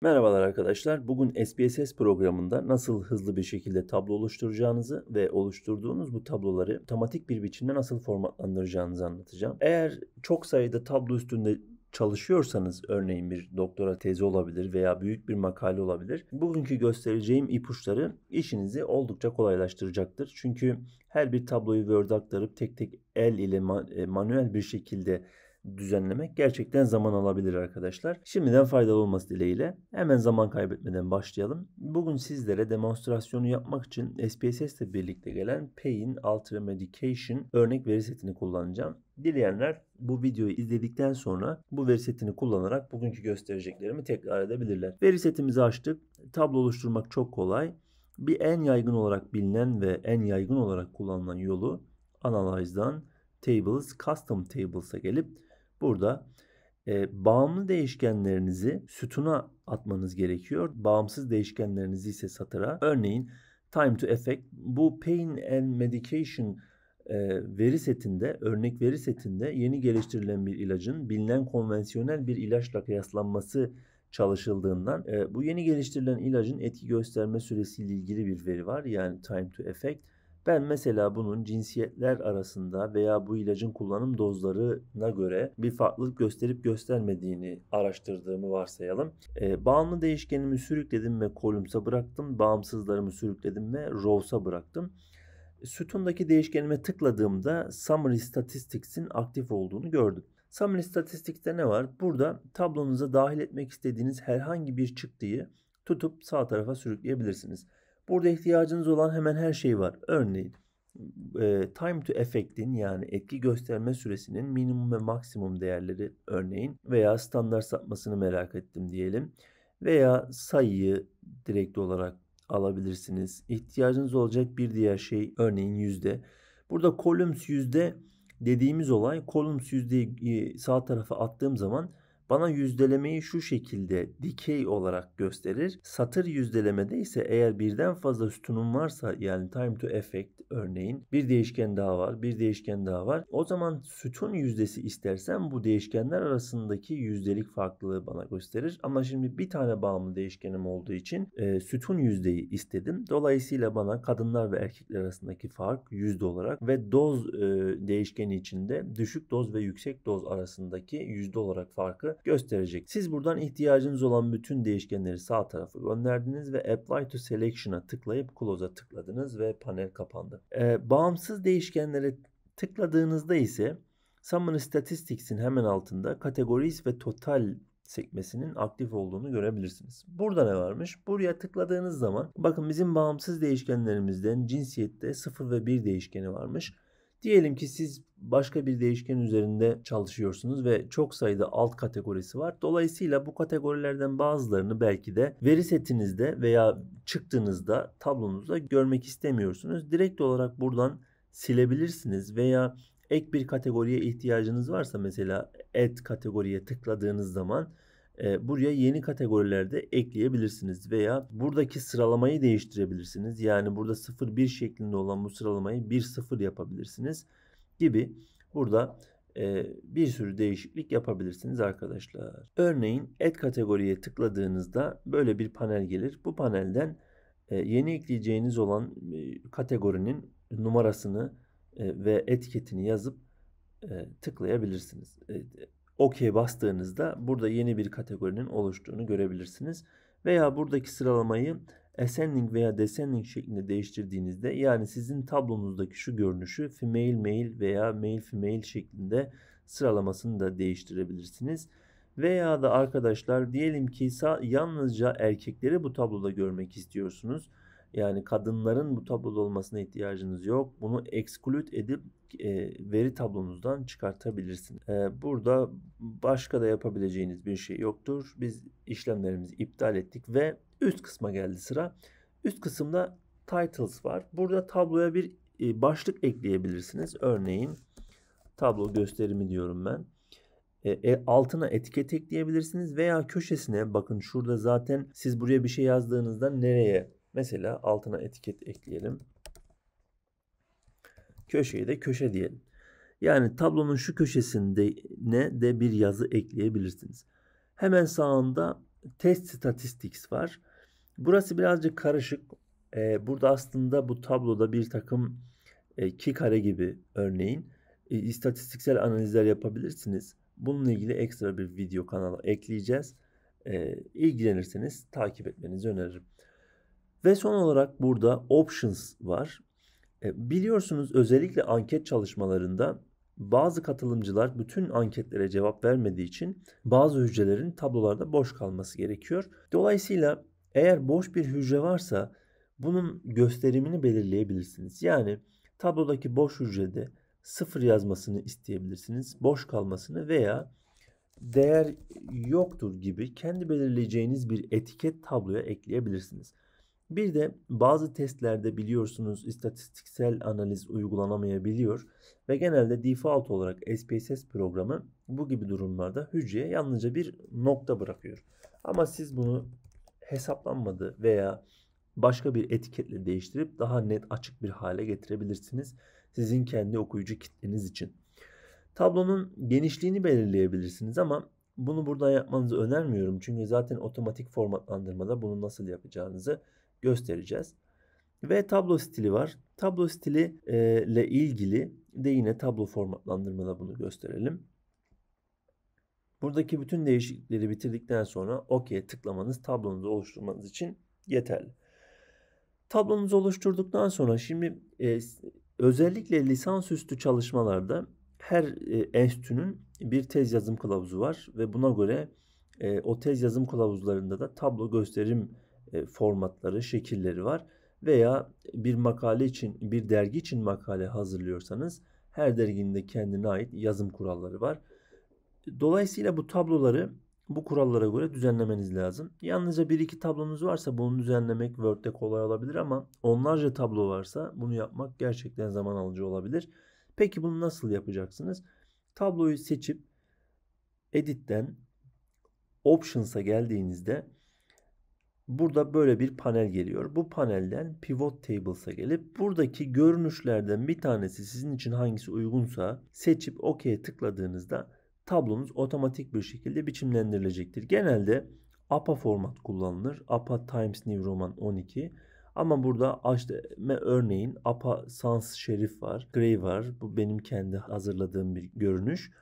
Merhabalar arkadaşlar. Bugün SPSS programında nasıl hızlı bir şekilde tablo oluşturacağınızı ve oluşturduğunuz bu tabloları otomatik bir biçimde nasıl formatlandıracağınızı anlatacağım. Eğer çok sayıda tablo üstünde çalışıyorsanız, örneğin bir doktora tezi olabilir veya büyük bir makale olabilir. Bugünkü göstereceğim ipuçları işinizi oldukça kolaylaştıracaktır. Çünkü her bir tabloyu Word'e aktarıp tek tek el ile manuel bir şekilde düzenlemek gerçekten zaman alabilir arkadaşlar. Şimdiden faydalı olması dileğiyle hemen zaman kaybetmeden başlayalım. Bugün sizlere demonstrasyonu yapmak için SPSS ile birlikte gelen Pain Alter Medication örnek veri setini kullanacağım. Dileyenler bu videoyu izledikten sonra bu veri setini kullanarak bugünkü göstereceklerimi tekrar edebilirler. Veri setimizi açtık. Tablo oluşturmak çok kolay. Bir en yaygın olarak bilinen ve en yaygın olarak kullanılan yolu Analyze'dan Tables, Custom Tables'a gelip burada bağımlı değişkenlerinizi sütuna atmanız gerekiyor. Bağımsız değişkenlerinizi ise satıra. Örneğin time to effect. Bu Pain and Medication veri setinde, örnek veri setinde yeni geliştirilen bir ilacın bilinen konvansiyonel bir ilaçla kıyaslanması çalışıldığından bu yeni geliştirilen ilacın etki gösterme süresiyle ilgili bir veri var. Yani time to effect. Ben mesela bunun cinsiyetler arasında veya bu ilacın kullanım dozlarına göre bir farklılık gösterip göstermediğini araştırdığımı varsayalım. Bağımlı değişkenimi sürükledim ve kolumsa bıraktım. Bağımsızlarımı sürükledim ve rowsa bıraktım. Sütundaki değişkenime tıkladığımda Summary Statistics'in aktif olduğunu gördüm. Summary Statistics'te ne var? Burada tablonuza dahil etmek istediğiniz herhangi bir çıktıyı tutup sağ tarafa sürükleyebilirsiniz. Burada ihtiyacınız olan hemen her şey var. Örneğin time to effect'in yani etki gösterme süresinin minimum ve maksimum değerleri örneğin veya standart sapmasını merak ettim diyelim. Veya sayıyı direkt olarak alabilirsiniz. İhtiyacınız olacak bir diğer şey örneğin yüzde. Burada columns yüzde dediğimiz olay columns yüzdeyi sağ tarafa attığım zaman bana yüzdelemeyi şu şekilde dikey olarak gösterir. Satır yüzdelemede ise eğer birden fazla sütunum varsa yani time to effect örneğin bir değişken daha var, bir değişken daha var. O zaman sütun yüzdesi istersen bu değişkenler arasındaki yüzdelik farklılığı bana gösterir. Ama şimdi bir tane bağımlı değişkenim olduğu için sütun yüzdeyi istedim. Dolayısıyla bana kadınlar ve erkekler arasındaki fark yüzde olarak ve doz değişkeni içinde düşük doz ve yüksek doz arasındaki yüzde olarak farkı gösterecek. Siz buradan ihtiyacınız olan bütün değişkenleri sağ tarafa gönderdiniz ve Apply to Selection'a tıklayıp Close'a tıkladınız ve panel kapandı. Bağımsız değişkenlere tıkladığınızda ise Summary Statistics'in hemen altında Categories ve Total sekmesinin aktif olduğunu görebilirsiniz. Burada ne varmış? Buraya tıkladığınız zaman bakın bizim bağımsız değişkenlerimizden cinsiyette 0 ve 1 değişkeni varmış. Diyelim ki siz başka bir değişken üzerinde çalışıyorsunuz ve çok sayıda alt kategorisi var. Dolayısıyla bu kategorilerden bazılarını belki de veri setinizde veya çıktığınızda tablonuzda görmek istemiyorsunuz. Direkt olarak buradan silebilirsiniz veya ek bir kategoriye ihtiyacınız varsa mesela add kategoriye tıkladığınız zaman buraya yeni kategorilerde ekleyebilirsiniz veya buradaki sıralamayı değiştirebilirsiniz. Yani burada 0-1 şeklinde olan bu sıralamayı 1-0 yapabilirsiniz gibi burada bir sürü değişiklik yapabilirsiniz arkadaşlar. Örneğin add kategoriye tıkladığınızda böyle bir panel gelir. Bu panelden yeni ekleyeceğiniz olan kategorinin numarasını ve etiketini yazıp tıklayabilirsiniz. OK bastığınızda burada yeni bir kategorinin oluştuğunu görebilirsiniz. Veya buradaki sıralamayı ascending veya descending şeklinde değiştirdiğinizde yani sizin tablonuzdaki şu görünüşü female male veya male female şeklinde sıralamasını da değiştirebilirsiniz. Veya da arkadaşlar diyelim ki yalnızca erkekleri bu tabloda görmek istiyorsunuz. Yani kadınların bu tabloda olmasına ihtiyacınız yok. Bunu exclude edip veri tablonuzdan çıkartabilirsiniz. Burada başka da yapabileceğiniz bir şey yoktur. Biz işlemlerimizi iptal ettik ve üst kısma geldi sıra. Üst kısımda titles var. Burada tabloya bir başlık ekleyebilirsiniz. Örneğin tablo gösterimi diyorum ben. Altına etiket ekleyebilirsiniz veya köşesine bakın şurada zaten siz buraya bir şey yazdığınızda nereye? Mesela altına etiket ekleyelim. Köşeyi de köşe diyelim. Yani tablonun şu köşesinde ne de bir yazı ekleyebilirsiniz. Hemen sağında Test Statistics var. Burası birazcık karışık. Burada aslında bu tabloda bir takım iki kare gibi örneğin istatistiksel analizler yapabilirsiniz. Bununla ilgili ekstra bir video kanala ekleyeceğiz. İlgilenirseniz takip etmenizi öneririm. Ve son olarak burada Options var. Biliyorsunuz özellikle anket çalışmalarında bazı katılımcılar bütün anketlere cevap vermediği için bazı hücrelerin tablolarda boş kalması gerekiyor. Dolayısıyla eğer boş bir hücre varsa bunun gösterimini belirleyebilirsiniz. Yani tablodaki boş hücrede 0 yazmasını isteyebilirsiniz. Boş kalmasını veya değer yoktur gibi kendi belirleyeceğiniz bir etiket tabloya ekleyebilirsiniz. Bir de bazı testlerde biliyorsunuz istatistiksel analiz uygulanamayabiliyor ve genelde default olarak SPSS programı bu gibi durumlarda hücreye yalnızca bir nokta bırakıyor. Ama siz bunu hesaplanmadı veya başka bir etiketle değiştirip daha net açık bir hale getirebilirsiniz sizin kendi okuyucu kitleniz için. Tablonun genişliğini belirleyebilirsiniz ama bunu buradan yapmanızı önermiyorum. Çünkü zaten otomatik formatlandırmada bunu nasıl yapacağınızı göstereceğiz. Ve tablo stili var. Tablo stili ile ilgili de yine tablo formatlandırmada bunu gösterelim. Buradaki bütün değişiklikleri bitirdikten sonra OK'ye tıklamanız tablonuzu oluşturmanız için yeterli. Tablonuzu oluşturduktan sonra şimdi özellikle lisansüstü çalışmalarda her enstitünün bir tez yazım kılavuzu var ve buna göre o tez yazım kılavuzlarında da tablo gösterim formatları, şekilleri var. Veya bir makale için, bir dergi için makale hazırlıyorsanız her derginin de kendine ait yazım kuralları var. Dolayısıyla bu tabloları bu kurallara göre düzenlemeniz lazım. Yalnızca bir iki tablonuz varsa bunu düzenlemek Word'de kolay olabilir ama onlarca tablo varsa bunu yapmak gerçekten zaman alıcı olabilir. Peki bunu nasıl yapacaksınız? Tabloyu seçip Edit'ten Options'a geldiğinizde burada böyle bir panel geliyor. Bu panelden Pivot Tables'a gelip buradaki görünüşlerden bir tanesi sizin için hangisi uygunsa seçip OK'ye tıkladığınızda tablonuz otomatik bir şekilde biçimlendirilecektir. Genelde APA format kullanılır. APA Times New Roman 12. Ama burada örneğin APA Sans Şerif var. Grey var. Bu benim kendi hazırladığım bir görünüş.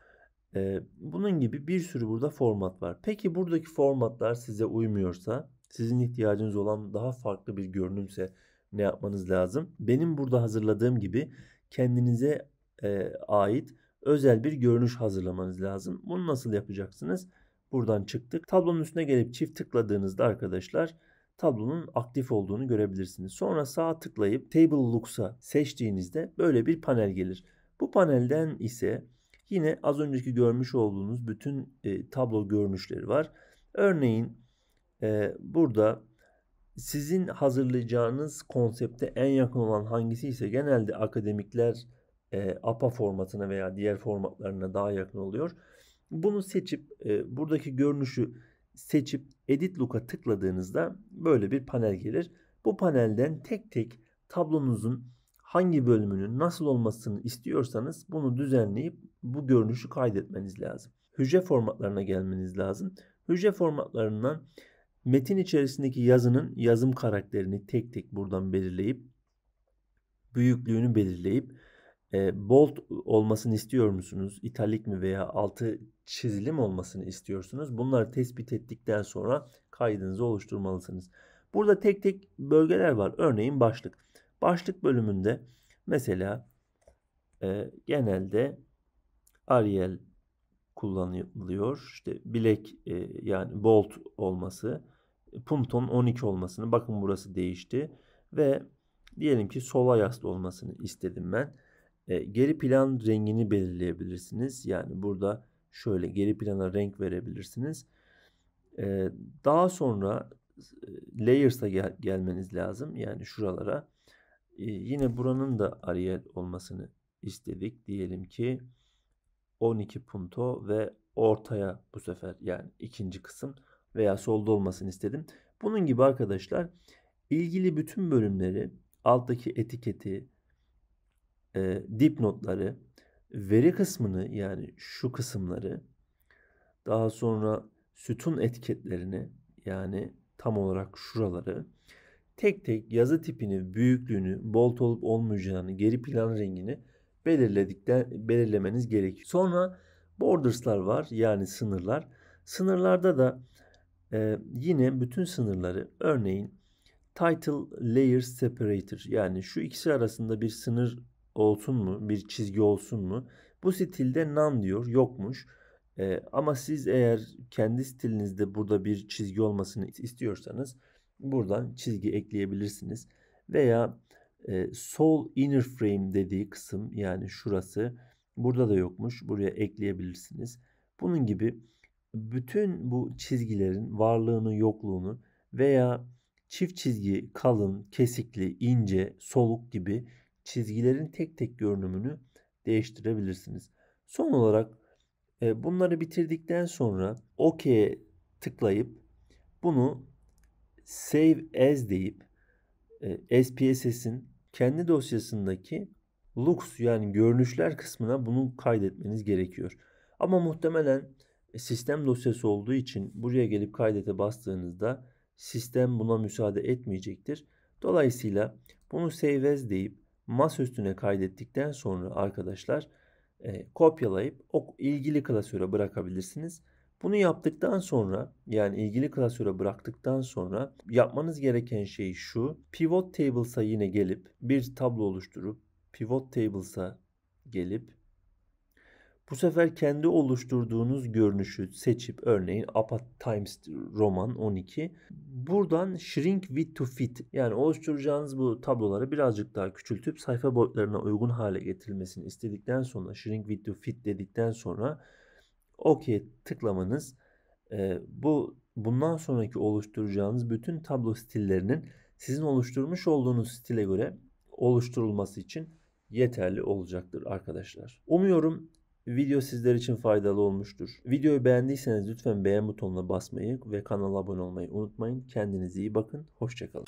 Bunun gibi bir sürü burada format var. Peki buradaki formatlar size uymuyorsa, sizin ihtiyacınız olan daha farklı bir görünümse ne yapmanız lazım? Benim burada hazırladığım gibi kendinize ait özel bir görünüş hazırlamanız lazım. Bunu nasıl yapacaksınız? Buradan çıktık. Tablonun üstüne gelip çift tıkladığınızda arkadaşlar tablonun aktif olduğunu görebilirsiniz. Sonra sağa tıklayıp Table Looks'a seçtiğinizde böyle bir panel gelir. Bu panelden ise yine az önceki görmüş olduğunuz bütün tablo görünüşleri var. Örneğin burada sizin hazırlayacağınız konsepte en yakın olan hangisi ise genelde akademikler APA formatına veya diğer formatlarına daha yakın oluyor. Bunu seçip buradaki görünüşü seçip Edit Look'a tıkladığınızda böyle bir panel gelir. Bu panelden tek tek tablonuzun hangi bölümünün nasıl olmasını istiyorsanız bunu düzenleyip bu görünüşü kaydetmeniz lazım. Hücre formatlarına gelmeniz lazım. Hücre formatlarından metin içerisindeki yazının yazım karakterini tek tek buradan belirleyip büyüklüğünü belirleyip bold olmasını istiyor musunuz? İtalik mi veya altı çizili mi olmasını istiyorsunuz? Bunları tespit ettikten sonra kaydınızı oluşturmalısınız. Burada tek tek bölgeler var. Örneğin başlık. Başlık bölümünde mesela genelde Arial kullanılıyor. İşte bilek yani bold olması, punton 12 olmasını. Bakın burası değişti. Ve diyelim ki sola yaslı olmasını istedim ben. Geri plan rengini belirleyebilirsiniz. Yani burada şöyle geri plana renk verebilirsiniz. Daha sonra Layers'a gelmeniz lazım. Yani şuralara. Yine buranın da Arial olmasını istedik. Diyelim ki 12 punto ve ortaya bu sefer yani ikinci kısım veya solda olmasını istedim. Bunun gibi arkadaşlar ilgili bütün bölümleri, alttaki etiketi, dipnotları, veri kısmını yani şu kısımları, daha sonra sütun etiketlerini yani tam olarak şuraları tek tek yazı tipini, büyüklüğünü, bold olup olmayacağını, geri plan rengini belirlemeniz gerekiyor. Sonra borders'lar var, yani sınırlar. Sınırlarda da yine bütün sınırları, örneğin title layer separator, yani şu ikisi arasında bir sınır olsun mu, bir çizgi olsun mu? Bu stilde none diyor, yokmuş. Ama siz eğer kendi stilinizde burada bir çizgi olmasını istiyorsanız buradan çizgi ekleyebilirsiniz. Veya sol inner frame dediği kısım, yani şurası, burada da yokmuş, buraya ekleyebilirsiniz. Bunun gibi bütün bu çizgilerin varlığını, yokluğunu veya çift çizgi, kalın, kesikli, ince, soluk gibi çizgilerin tek tek görünümünü değiştirebilirsiniz. Son olarak bunları bitirdikten sonra OK'ye tıklayıp bunu Save As deyip SPSS'in kendi dosyasındaki Looks, yani görünüşler kısmına bunu kaydetmeniz gerekiyor. Ama muhtemelen sistem dosyası olduğu için buraya gelip kaydete bastığınızda sistem buna müsaade etmeyecektir. Dolayısıyla bunu Save As deyip masa üstüne kaydettikten sonra arkadaşlar kopyalayıp ilgili klasöre bırakabilirsiniz. Bunu yaptıktan sonra, yani ilgili klasöre bıraktıktan sonra yapmanız gereken şey şu. Pivot Tables'a yine gelip bir tablo oluşturup Pivot Tables'a gelip bu sefer kendi oluşturduğunuz görünüşü seçip, örneğin APA Times Roman 12. Buradan Shrink Width to Fit, yani oluşturacağınız bu tabloları birazcık daha küçültüp sayfa boyutlarına uygun hale getirilmesini istedikten sonra Shrink Width to Fit dedikten sonra OK'ye tıklamanız bundan sonraki oluşturacağınız bütün tablo stillerinin sizin oluşturmuş olduğunuz stile göre oluşturulması için yeterli olacaktır arkadaşlar. Umuyorum video sizler için faydalı olmuştur. Videoyu beğendiyseniz lütfen beğen butonuna basmayı ve kanala abone olmayı unutmayın. Kendinize iyi bakın. Hoşça kalın.